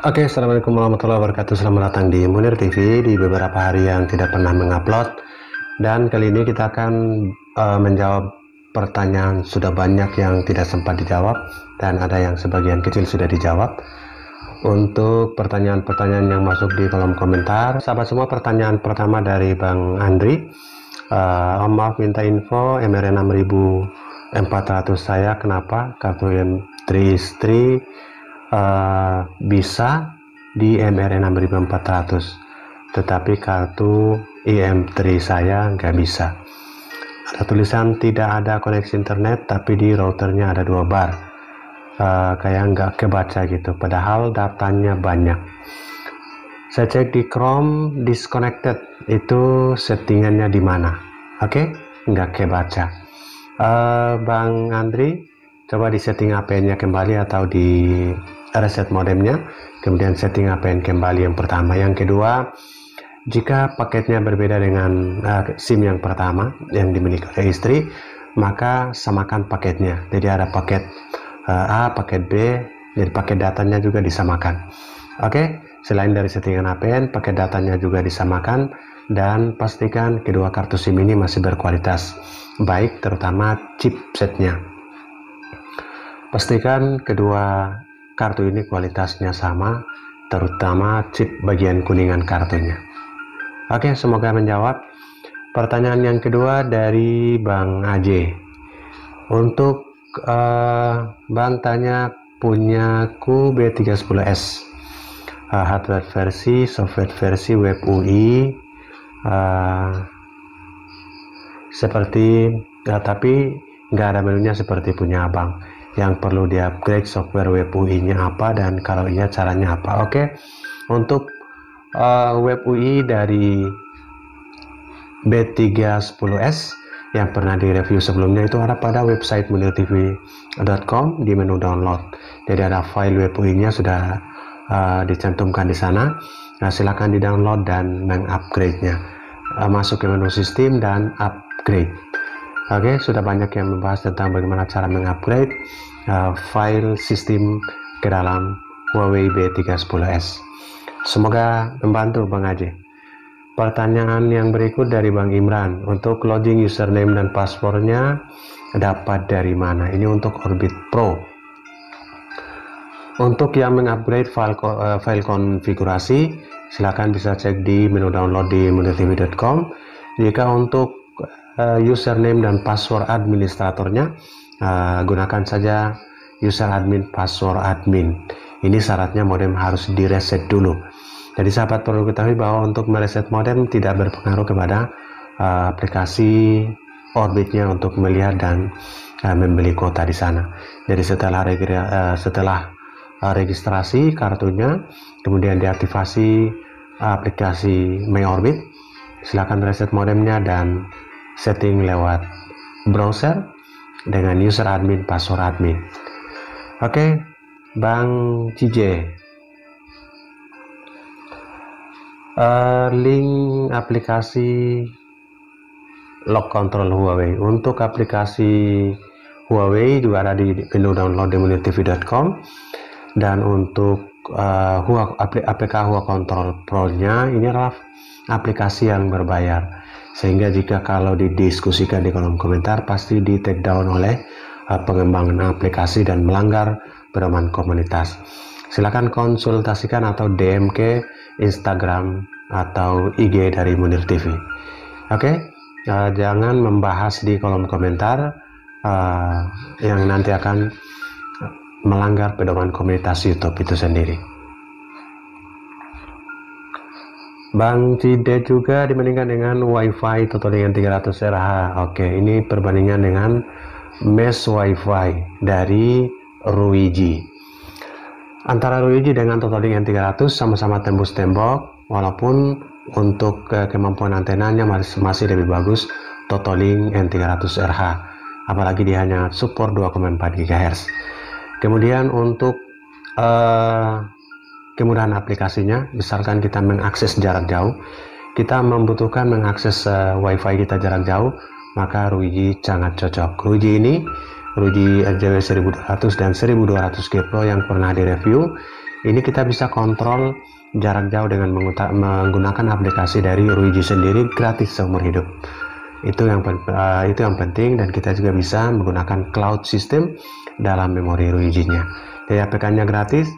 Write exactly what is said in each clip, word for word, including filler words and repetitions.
Oke, okay, assalamualaikum warahmatullahi wabarakatuh. Selamat datang di Munir T V. Di beberapa hari yang tidak pernah mengupload, dan kali ini kita akan uh, menjawab pertanyaan. Sudah banyak yang tidak sempat dijawab, dan ada yang sebagian kecil sudah dijawab. Untuk pertanyaan-pertanyaan yang masuk di kolom komentar, sahabat semua, pertanyaan pertama dari Bang Andri. uh, Om maaf, minta info M R enam ribu empat ratus saya kenapa kartu I M tiga istri Uh, bisa di M R enam ribu empat ratus, tetapi kartu I M tiga saya nggak bisa. Ada tulisan tidak ada koneksi internet, tapi di routernya ada dua bar. Uh, kayak nggak kebaca gitu, padahal datanya banyak. Saya cek di Chrome disconnected, itu settingannya di mana? Oke, okay? Nggak kebaca. Uh, Bang Andri, coba di setting A P N-nya kembali atau di reset modemnya, kemudian setting A P N kembali yang pertama. Yang kedua, jika paketnya berbeda dengan uh, SIM yang pertama yang dimiliki oleh istri, maka samakan paketnya. Jadi ada paket uh, A, paket B, jadi paket datanya juga disamakan. Oke, okay? Selain dari settingan A P N, paket datanya juga disamakan, dan pastikan kedua kartu SIM ini masih berkualitas baik, terutama chipsetnya. Pastikan kedua kartu ini kualitasnya sama, terutama chip bagian kuningan kartunya. Oke, semoga menjawab. Pertanyaan yang kedua dari Bang A J. Untuk uh, Bang tanya, punya Q B tiga satu nol S, uh, hardware versi, software versi web U I, uh, seperti, uh, tapi nggak ada menunya seperti punya abang. Yang perlu diupgrade software web U I-nya apa, dan kalau iya caranya apa? Oke, okay. Untuk uh, web U I dari B tiga satu nol S yang pernah direview sebelumnya itu ada pada website munir T V dot com di menu download. Jadi ada file web U I-nya sudah uh, dicantumkan di sana. Nah, silakan di download dan mengupgrade-nya. Uh, masuk ke menu sistem dan upgrade. Oke, okay, sudah banyak yang membahas tentang bagaimana cara mengupgrade uh, file sistem ke dalam Huawei B tiga satu nol S. Semoga membantu, Bang Aji. Pertanyaan yang berikut dari Bang Imran. Untuk login username dan passwordnya dapat dari mana? Ini untuk Orbit Pro. Untuk yang mengupgrade file, uh, file konfigurasi, silakan bisa cek di menu download di munir T V dot com. Jika untuk username dan password administratornya, uh, gunakan saja user admin, password admin. Ini syaratnya modem harus direset dulu. Jadi sahabat perlu ketahui bahwa untuk mereset modem tidak berpengaruh kepada uh, aplikasi Orbitnya untuk melihat dan uh, membeli kuota di sana. Jadi setelah uh, setelah uh, registrasi kartunya, kemudian diaktifasi uh, aplikasi My Orbit, silakan reset modemnya dan setting lewat browser dengan user admin, password admin. Oke, okay, Bang C J. Uh, link aplikasi log control Huawei. Untuk aplikasi Huawei juga ada di menu download di munir T V dot com, dan untuk uh, Huawei aplikasi Huawei Control Pro-nya ini adalah aplikasi yang berbayar. Sehingga jika kalau didiskusikan di kolom komentar, pasti di take down oleh uh, pengembangan aplikasi dan melanggar pedoman komunitas. Silakan konsultasikan atau D M ke Instagram atau I G dari Munir T V. Oke, okay? uh, jangan membahas di kolom komentar uh, yang nanti akan melanggar pedoman komunitas YouTube itu sendiri. Bang Cide juga dibandingkan dengan Wi-Fi Totolink N tiga ratus R H. Oke, ini perbandingan dengan mesh Wi-Fi dari Ruijie. Antara Ruijie dengan Totolink N tiga ratus sama-sama tembus tembok, walaupun untuk kemampuan antenanya masih lebih bagus Totolink N tiga ratus R H, apalagi dia hanya support dua koma empat gigahertz. Kemudian untuk uh, kemudahan aplikasinya, misalkan kita mengakses jarak jauh, kita membutuhkan mengakses uh, Wi-Fi kita jarak jauh, maka Ruijie sangat cocok. Ruijie ini Ruijie R J W seribu dua ratus dan seribu dua ratus G Pro yang pernah direview, ini kita bisa kontrol jarak jauh dengan menggunakan aplikasi dari Ruijie sendiri gratis seumur hidup. Itu yang uh, itu yang penting, dan kita juga bisa menggunakan cloud system dalam memori Ruijie-nya. Jadi A P K-nya gratis,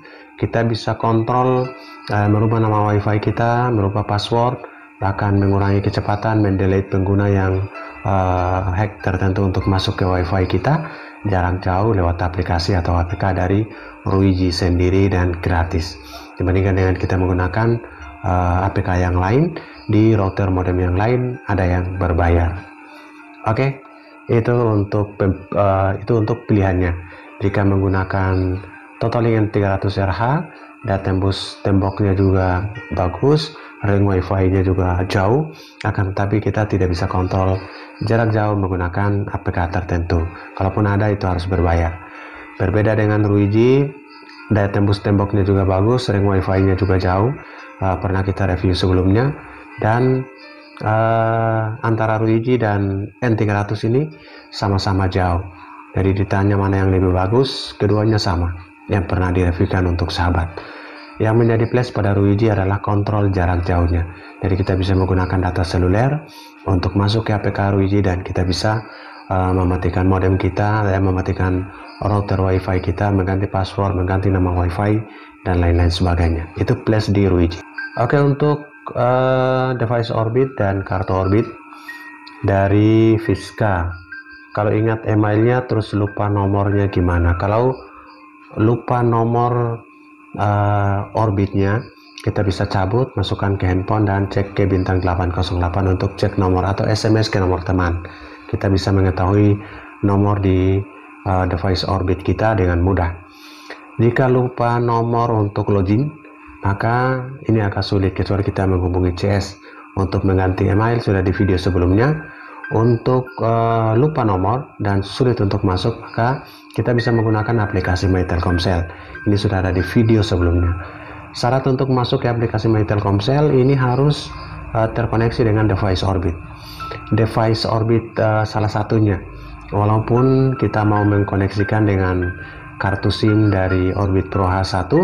kita bisa kontrol uh, merubah nama WiFi kita, merubah password, bahkan mengurangi kecepatan, mendelete pengguna yang uh, hack tertentu untuk masuk ke WiFi kita jarak jauh lewat aplikasi atau A P K dari Ruijie sendiri dan gratis. Dibandingkan dengan kita menggunakan uh, A P K yang lain di router modem yang lain, ada yang berbayar. Oke, okay, itu untuk uh, itu untuk pilihannya. Jika menggunakan Totolink N tiga ratus R H, dan tembus temboknya juga bagus, ring wifi-nya juga jauh, akan tetapi kita tidak bisa kontrol jarak jauh menggunakan A P K tertentu. Kalaupun ada, itu harus berbayar. Berbeda dengan Ruijie, daya tembus temboknya juga bagus, ring wifi-nya juga jauh, uh, pernah kita review sebelumnya. Dan uh, antara Ruijie dan N tiga ratus ini sama-sama jauh. Jadi ditanya mana yang lebih bagus, keduanya sama yang pernah direviewkan untuk sahabat. Yang menjadi plus pada Ruijie adalah kontrol jarak jauhnya. Jadi kita bisa menggunakan data seluler untuk masuk ke A P K Ruijie, dan kita bisa uh, mematikan modem kita, ya, mematikan router wifi kita, mengganti password, mengganti nama wifi, dan lain-lain sebagainya. Itu plus di Ruijie. Oke, untuk uh, device Orbit dan kartu Orbit dari Fiska. Kalau ingat emailnya terus lupa nomornya gimana? Kalau lupa nomor Uh, Orbitnya, kita bisa cabut, masukkan ke handphone, dan cek ke bintang delapan nol delapan untuk cek nomor atau S M S ke nomor teman. Kita bisa mengetahui nomor di uh, device Orbit kita dengan mudah. Jika lupa nomor untuk login, maka ini agak sulit, kecuali kita menghubungi C S untuk mengganti email. Sudah di video sebelumnya. Untuk uh, lupa nomor dan sulit untuk masuk, maka kita bisa menggunakan aplikasi My Telkomsel. Ini sudah ada di video sebelumnya. Syarat untuk masuk ke aplikasi My Telkomsel ini harus uh, terkoneksi dengan device Orbit. Device Orbit uh, salah satunya. Walaupun kita mau mengkoneksikan dengan kartu SIM dari Orbit Pro H satu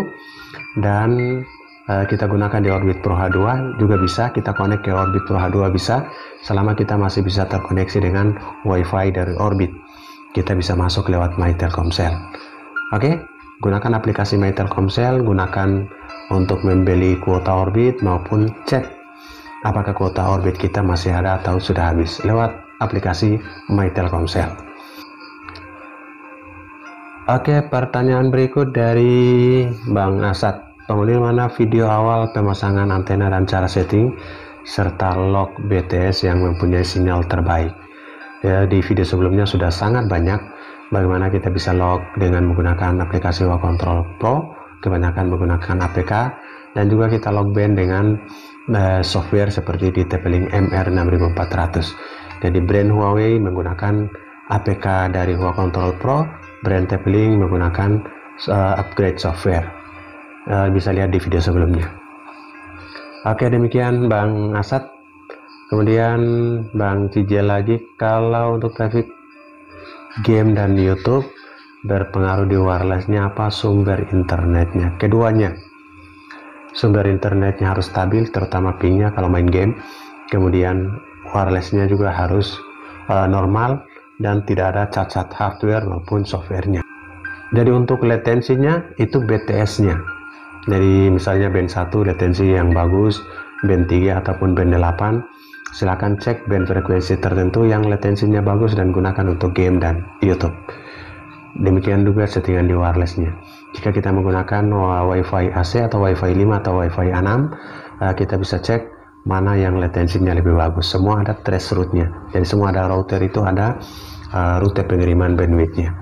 dan kita gunakan di Orbit Pro H dua juga bisa, kita connect ke Orbit Pro H dua bisa, selama kita masih bisa terkoneksi dengan WiFi dari Orbit, kita bisa masuk lewat My Telkomsel. Oke, gunakan aplikasi My Telkomsel, gunakan untuk membeli kuota Orbit maupun cek apakah kuota Orbit kita masih ada atau sudah habis lewat aplikasi My Telkomsel. Oke, pertanyaan berikut dari Bang Asad. Pengundir mana video awal pemasangan antena dan cara setting serta log B T S yang mempunyai sinyal terbaik? Ya, di video sebelumnya sudah sangat banyak bagaimana kita bisa log dengan menggunakan aplikasi Huawei Control Pro, kebanyakan menggunakan A P K, dan juga kita log band dengan uh, software seperti di T P-Link M R enam ribu empat ratus. Jadi brand Huawei menggunakan A P K dari Huawei Control Pro, brand T P-Link menggunakan uh, upgrade software. Bisa lihat di video sebelumnya. Oke, demikian Bang Asad. Kemudian Bang Cijel lagi, kalau untuk traffic game dan YouTube berpengaruh di wirelessnya apa sumber internetnya? Keduanya. Sumber internetnya harus stabil, terutama pingnya kalau main game. Kemudian wirelessnya juga harus uh, normal dan tidak ada cacat hardware maupun softwarenya. Jadi untuk latensinya itu B T S-nya. Jadi misalnya band satu latensi yang bagus, band tiga ataupun band delapan, silahkan cek band frekuensi tertentu yang latensinya bagus dan gunakan untuk game dan YouTube. Demikian juga settingan di wirelessnya. Jika kita menggunakan WiFi A C atau WiFi lima atau WiFi enam, kita bisa cek mana yang latensinya lebih bagus. Semua ada threshold-nya. Jadi semua ada router itu ada rute pengiriman bandwidth-nya.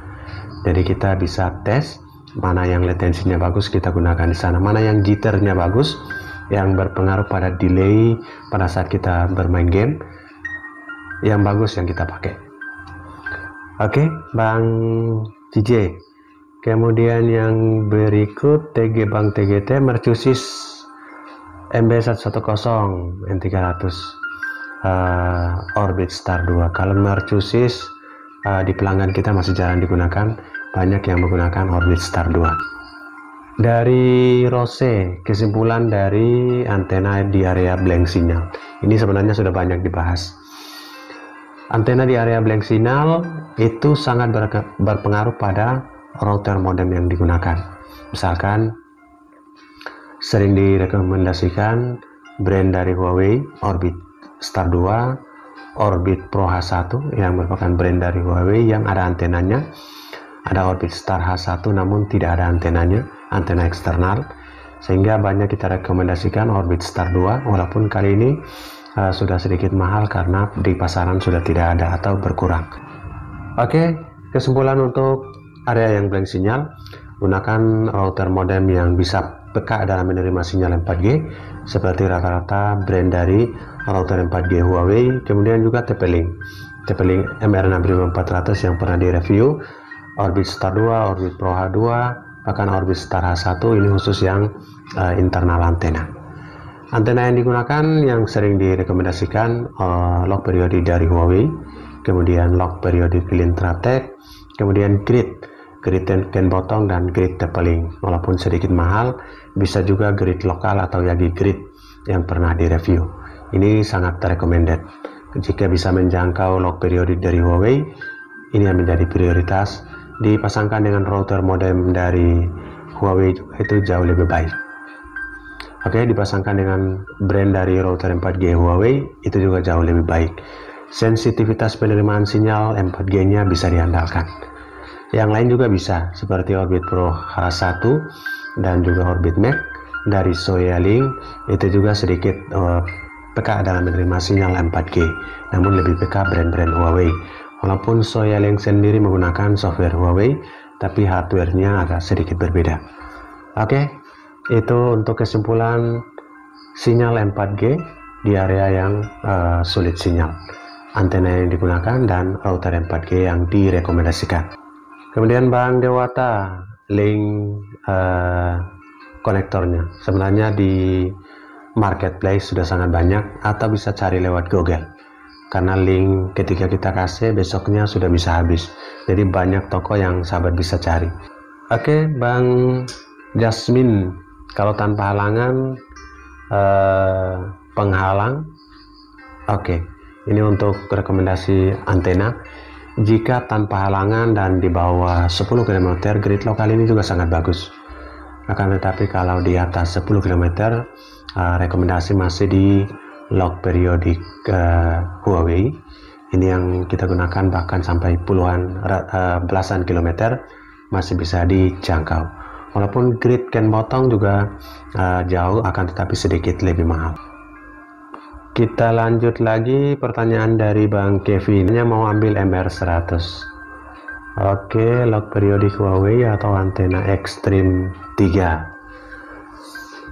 Jadi kita bisa tes mana yang latensinya bagus, kita gunakan di sana. Mana yang jitternya bagus, yang berpengaruh pada delay pada saat kita bermain game, yang bagus yang kita pakai. Oke, Bang J J. Kemudian yang berikut T G Bang T G T Mercusys M B seratus sepuluh N tiga ratus uh, Orbit Star dua. Kalau Mercusys uh, di pelanggan kita masih jarang digunakan, banyak yang menggunakan Orbit Star dua. Dari Rose, kesimpulan dari antena di area blank signal. Ini sebenarnya sudah banyak dibahas. Antena di area blank signal itu sangat ber berpengaruh pada router modem yang digunakan. Misalkan sering direkomendasikan brand dari Huawei, Orbit Star dua, Orbit Pro H satu yang merupakan brand dari Huawei yang ada antenanya. Ada Orbit Star H satu namun tidak ada antenanya, antena eksternal, sehingga banyak kita rekomendasikan Orbit Star dua, walaupun kali ini uh, sudah sedikit mahal karena di pasaran sudah tidak ada atau berkurang. Oke, kesimpulan untuk area yang blank sinyal, gunakan router modem yang bisa peka dalam menerima sinyal empat G seperti rata-rata brand dari router empat G Huawei, kemudian juga T P-Link T P-Link M R enam ribu empat ratus yang pernah direview, Orbit Star dua, Orbit Pro H dua, bahkan Orbit Star H satu, ini khusus yang uh, internal antena. Antena yang digunakan yang sering direkomendasikan uh, log periode dari Huawei, kemudian log periode Klintratek, kemudian grid, grid Ken Botong dan grid T P-Link. Walaupun sedikit mahal, bisa juga grid lokal atau Yagi grid yang pernah direview. Ini sangat recommended. Jika bisa menjangkau log periode dari Huawei, ini yang menjadi prioritas. Dipasangkan dengan router modem dari Huawei itu jauh lebih baik. Oke, dipasangkan dengan brand dari router empat G Huawei itu juga jauh lebih baik. Sensitivitas penerimaan sinyal empat G nya bisa diandalkan. Yang lain juga bisa seperti Orbit Pro H satu dan juga Orbit Mac dari Soyalink itu juga sedikit uh, peka dalam menerima sinyal empat G, namun lebih peka brand-brand Huawei. Walaupun Soyalink sendiri menggunakan software Huawei, tapi hardware-nya agak sedikit berbeda. Oke, itu untuk kesimpulan sinyal empat G di area yang uh, sulit sinyal, antena yang digunakan, dan router empat G yang direkomendasikan. Kemudian Bang Dewata, link uh, konektornya. Sebenarnya di marketplace sudah sangat banyak, atau bisa cari lewat Google. Karena link ketika kita kasih besoknya sudah bisa habis, jadi banyak toko yang sahabat bisa cari. Oke, Bang Jasmine, kalau tanpa halangan eh, penghalang. Oke, ini untuk rekomendasi antena. Jika tanpa halangan dan di bawah sepuluh kilometer, grid lokal ini juga sangat bagus. Akan tetapi kalau di atas sepuluh kilometer, eh, rekomendasi masih di log periodik uh, Huawei, ini yang kita gunakan, bahkan sampai puluhan uh, belasan kilometer masih bisa dijangkau. Walaupun grid Ken Botong juga uh, jauh, akan tetapi sedikit lebih mahal. Kita lanjut lagi pertanyaan dari Bang Kevin, dia mau ambil M R seratus. Oke, log periodik Huawei atau antena ekstrim tiga.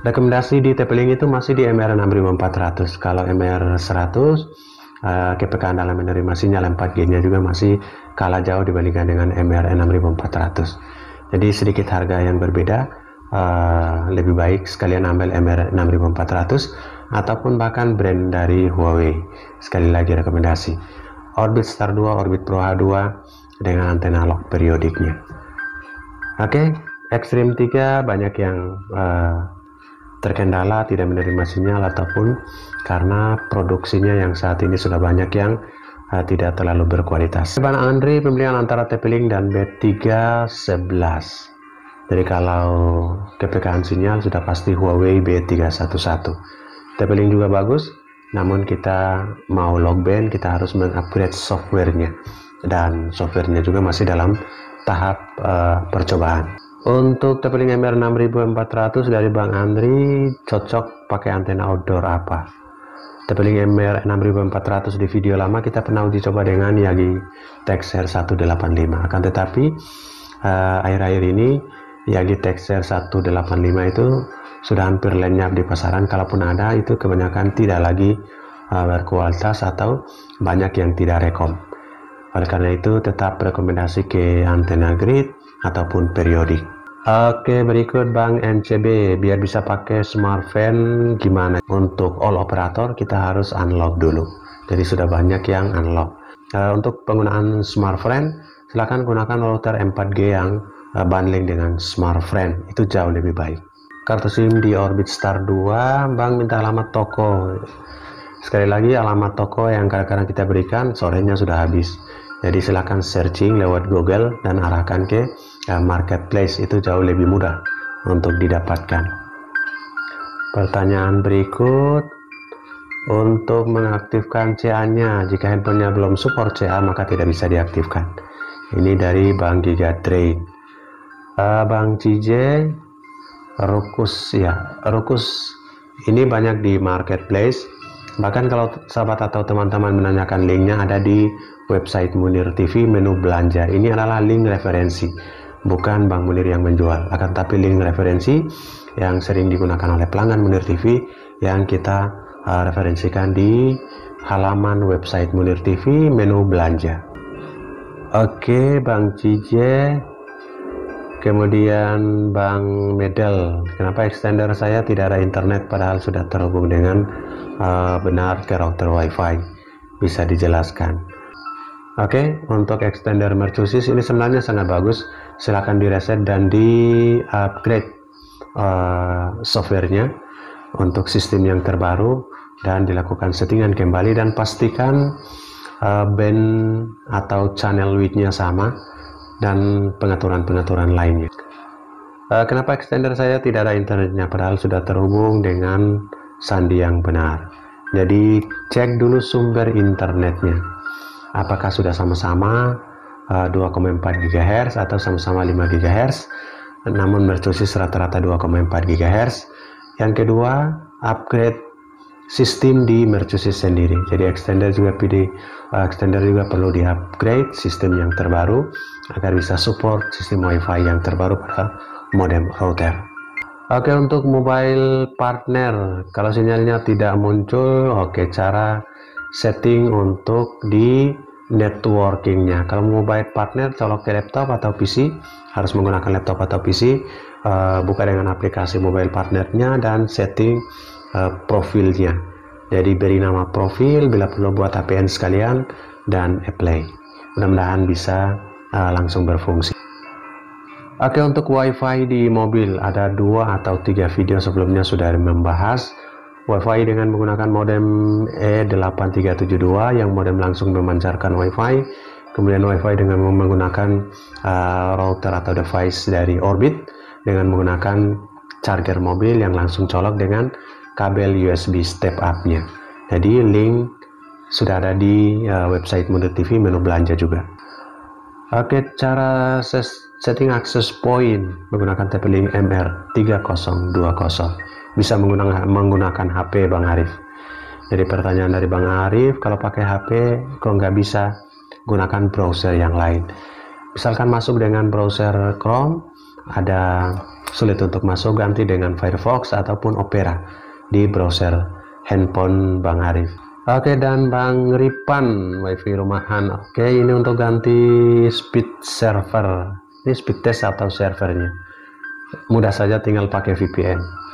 Rekomendasi di T P-Link itu masih di M R enam ribu empat ratus. Kalau M R seratus, uh, kepekaan dalam menerima sinyal empat G-nya juga masih kalah jauh dibandingkan dengan M R enam ribu empat ratus. Jadi sedikit harga yang berbeda, uh, lebih baik sekalian ambil M R enam ribu empat ratus ataupun bahkan brand dari Huawei. Sekali lagi rekomendasi Orbit Star dua, Orbit Pro H dua dengan antena log periodiknya. Oke, Extreme tiga banyak yang uh, terkendala tidak menerima sinyal ataupun karena produksinya yang saat ini sudah banyak yang uh, tidak terlalu berkualitas. Bang Andri, pemilihan antara T P-Link dan B tiga sebelas. Jadi kalau kepekaan sinyal sudah pasti Huawei B tiga sebelas. T P-Link juga bagus, namun kita mau logband kita harus mengupgrade softwarenya, dan softwarenya juga masih dalam tahap uh, percobaan. Untuk T P-Link M R enam ribu empat ratus dari Bang Andri, cocok pakai antena outdoor apa? T P-Link M R enam ribu empat ratus di video lama kita pernah uji coba dengan Yagi Texer seratus delapan puluh lima. Akan tetapi akhir-akhir uh, ini Yagi Texer seratus delapan puluh lima itu sudah hampir lenyap di pasaran. Kalaupun ada, itu kebanyakan tidak lagi uh, berkualitas atau banyak yang tidak rekom. Oleh karena itu tetap rekomendasi ke antena grid ataupun periodik. Oke, berikut Bang N C B, biar bisa pakai Smartfren gimana? Untuk all operator kita harus unlock dulu. Jadi sudah banyak yang unlock. Uh, untuk penggunaan Smartfren, silahkan gunakan router M empat G yang uh, bundling dengan Smartfren, itu jauh lebih baik. Kartu SIM di Orbit Star dua, Bang minta alamat toko. Sekali lagi, alamat toko yang kadang-kadang kita berikan sorenya sudah habis. Jadi silahkan searching lewat Google dan arahkan ke uh, marketplace, itu jauh lebih mudah untuk didapatkan. Pertanyaan berikut, untuk mengaktifkan C A-nya, jika handphonenya belum support C A maka tidak bisa diaktifkan. Ini dari Bang Giga Trade. uh, Bang Cije Rukus, ya Rukus ini banyak di marketplace, bahkan kalau sahabat atau teman-teman menanyakan linknya ada di website Munir T V, menu belanja. Ini adalah link referensi, bukan Bang Munir yang menjual, akan tapi link referensi yang sering digunakan oleh pelanggan Munir T V yang kita Uh, referensikan di halaman website Munir T V, menu belanja. Oke, Bang Cije. Kemudian Bang Medel, kenapa extender saya tidak ada internet padahal sudah terhubung dengan uh, benar ke router wifi? Bisa dijelaskan? Oke, untuk extender Mercusys ini sebenarnya sangat bagus. Silahkan direset dan di upgrade uh, softwarenya untuk sistem yang terbaru dan dilakukan settingan kembali, dan pastikan uh, band atau channel width-nya sama dan pengaturan-pengaturan lainnya. Uh, kenapa extender saya tidak ada internetnya padahal sudah terhubung dengan sandi yang benar? Jadi cek dulu sumber internetnya, apakah sudah sama-sama uh, dua koma empat gigahertz atau sama-sama lima gigahertz, namun Mercusys rata-rata dua koma empat gigahertz. Yang kedua, upgrade sistem di Mercusys sendiri. Jadi extender juga P D, uh, extender juga perlu di-upgrade sistem yang terbaru agar bisa support sistem wifi yang terbaru pada modem router. Oke, untuk mobile partner, kalau sinyalnya tidak muncul, oke, cara setting untuk di networkingnya. Kalau mobile partner colok ke laptop atau P C, harus menggunakan laptop atau P C. Uh, buka dengan aplikasi mobile partnernya dan setting uh, profilnya. Jadi beri nama profil, bila perlu buat A P N sekalian, dan apply. Mudah-mudahan bisa uh, langsung berfungsi. Oke, untuk wifi di mobil ada dua atau tiga video sebelumnya sudah membahas wifi dengan menggunakan modem E delapan tiga tujuh dua yang modem langsung memancarkan wifi, kemudian wifi dengan menggunakan uh, router atau device dari Orbit dengan menggunakan charger mobil yang langsung colok dengan kabel U S B step up-nya. Jadi link sudah ada di uh, website Munir T V, menu belanja juga. Oke, cara setting access point menggunakan T P-Link M R tiga nol dua nol. Bisa menggunakan, menggunakan H P Bang Arif. Jadi pertanyaan dari Bang Arif, kalau pakai H P kok nggak bisa, gunakan browser yang lain. Misalkan masuk dengan browser Chrome, ada sulit untuk masuk, ganti dengan Firefox ataupun Opera di browser handphone Bang Arif. Oke, dan Bang Ripan, wifi rumahan. Oke, ini untuk ganti speed server, ini speed test atau servernya mudah saja, tinggal pakai V P N.